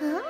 Huh?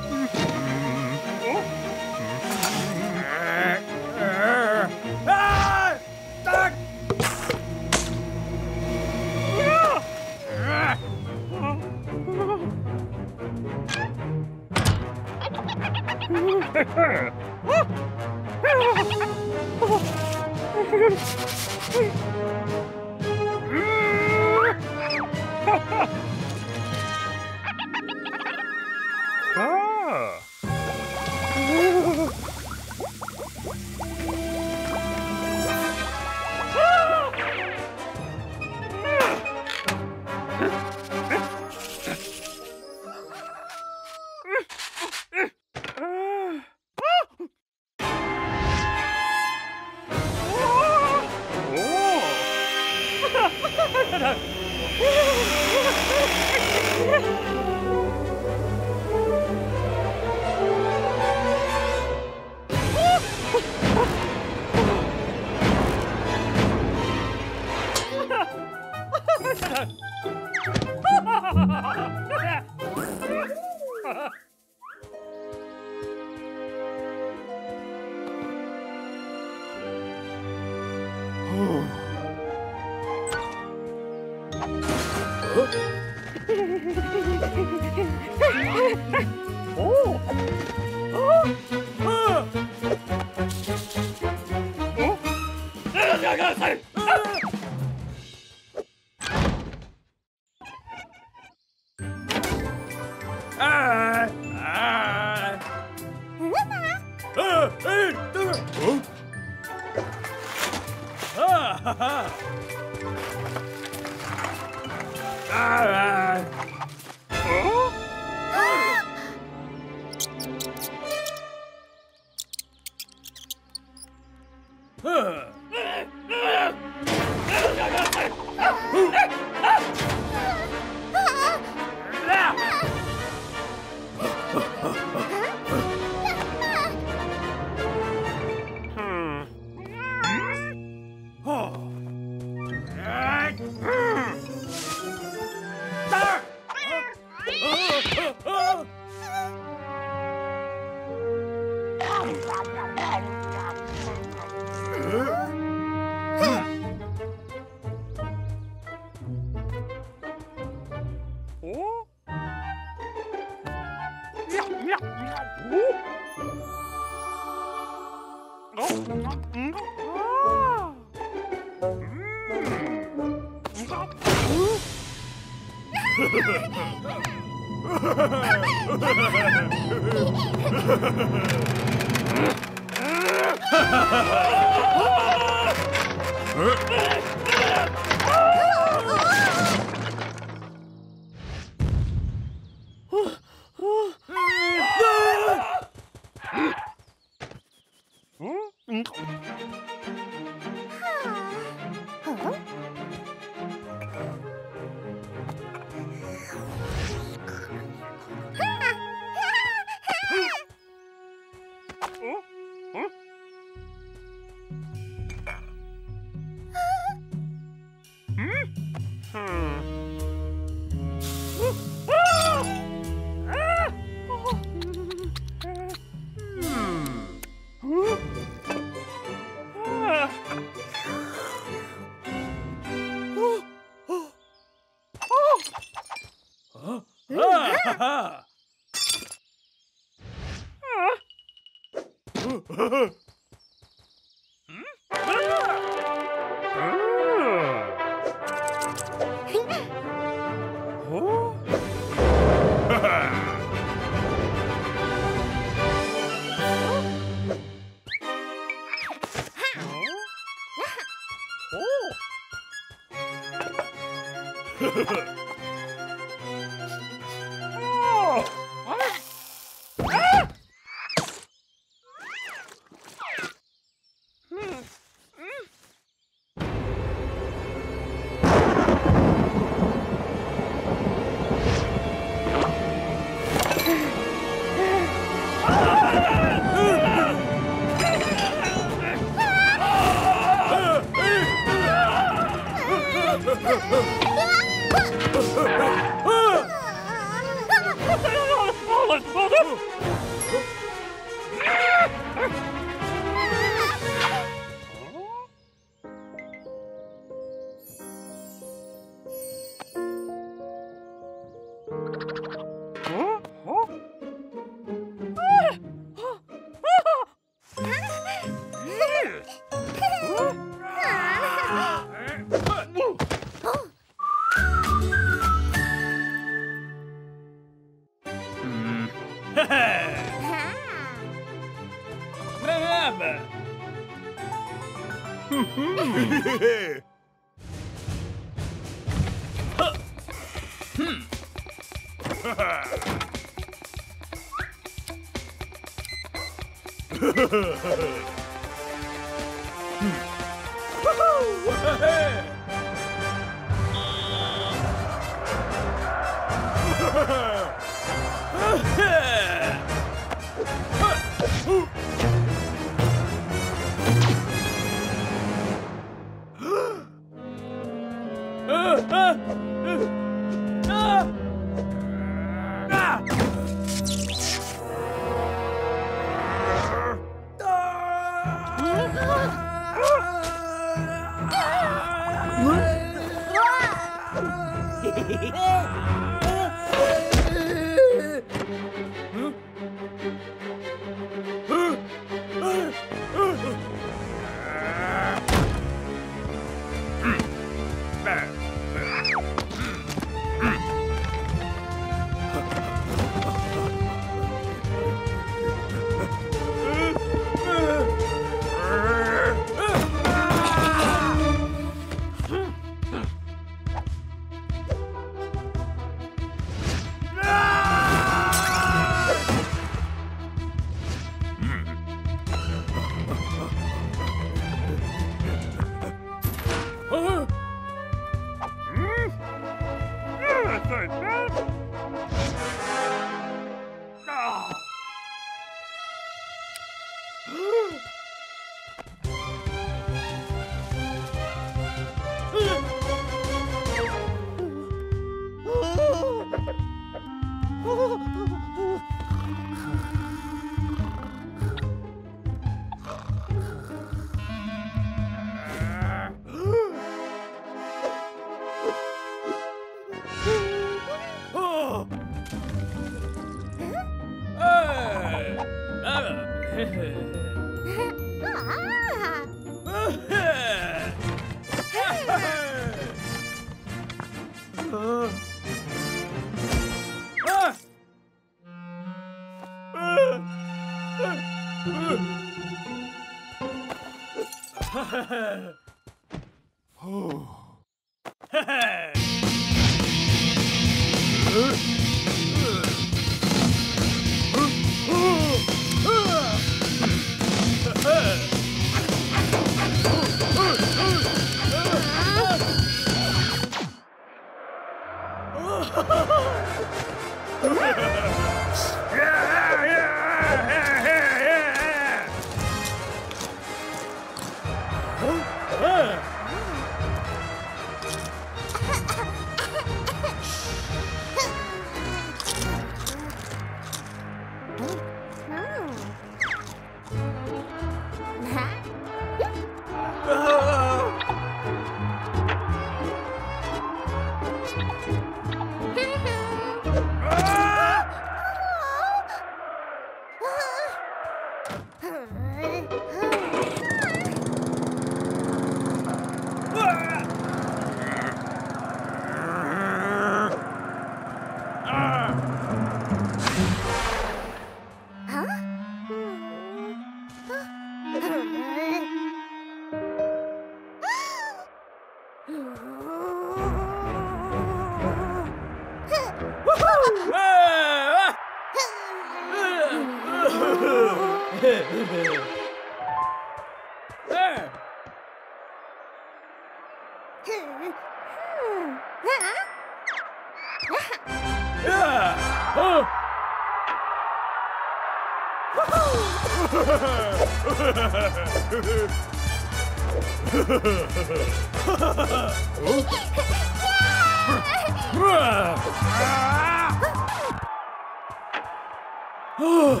Oh. Aha.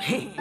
Hey!